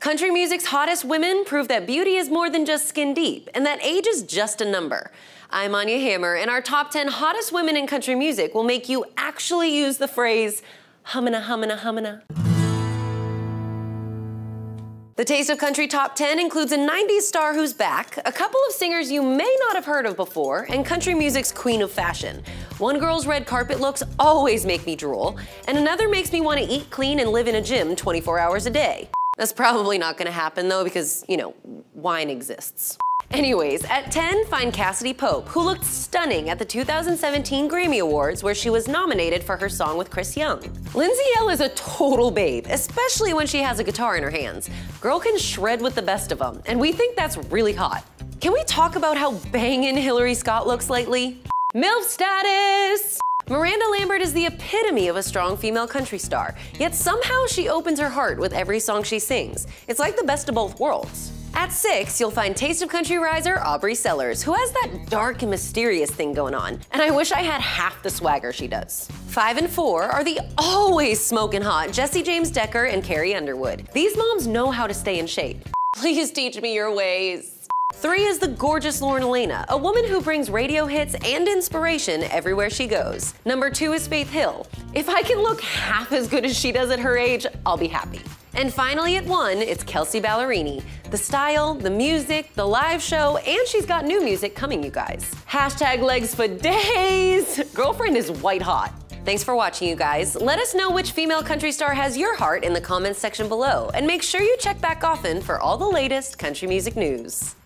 Country music's hottest women prove that beauty is more than just skin deep and that age is just a number. I'm Ania Hammar, and our top 10 hottest women in country music will make you actually use the phrase, hummin' hummin' hummin'. The Taste of Country Top 10 includes a 90s star who's back, a couple of singers you may not have heard of before, and country music's queen of fashion. One girl's red carpet looks always make me drool, and another makes me want to eat clean and live in a gym 24 hours a day. That's probably not gonna happen though, because, you know, wine exists. Anyways, at 10, find Cassadee Pope, who looked stunning at the 2017 Grammy Awards, where she was nominated for her song with Chris Young. Lindsay Ell is a total babe, especially when she has a guitar in her hands. Girl can shred with the best of them, and we think that's really hot. Can we talk about how bangin' Hillary Scott looks lately? MILF status! Miranda Lambert is the epitome of a strong female country star, yet somehow she opens her heart with every song she sings. It's like the best of both worlds. At 6, you'll find Taste of Country riser Aubrey Sellers, who has that dark and mysterious thing going on, and I wish I had half the swagger she does. 5 and 4 are the always smoking hot Jessie James Decker and Carrie Underwood. These moms know how to stay in shape. Please teach me your ways. 3 is the gorgeous Lauren Alaina, a woman who brings radio hits and inspiration everywhere she goes. Number 2 is Faith Hill. If I can look half as good as she does at her age, I'll be happy. And finally at 1, it's Kelsea Ballerini. The style, the music, the live show, and she's got new music coming, you guys. Hashtag legs for days. Girlfriend is white hot. Thanks for watching, you guys. Let us know which female country star has your heart in the comments section below, and make sure you check back often for all the latest country music news.